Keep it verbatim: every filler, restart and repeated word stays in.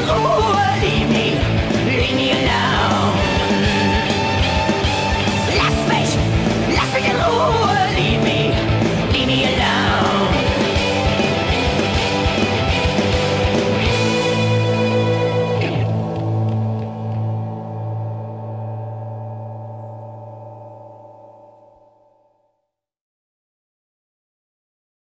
Get the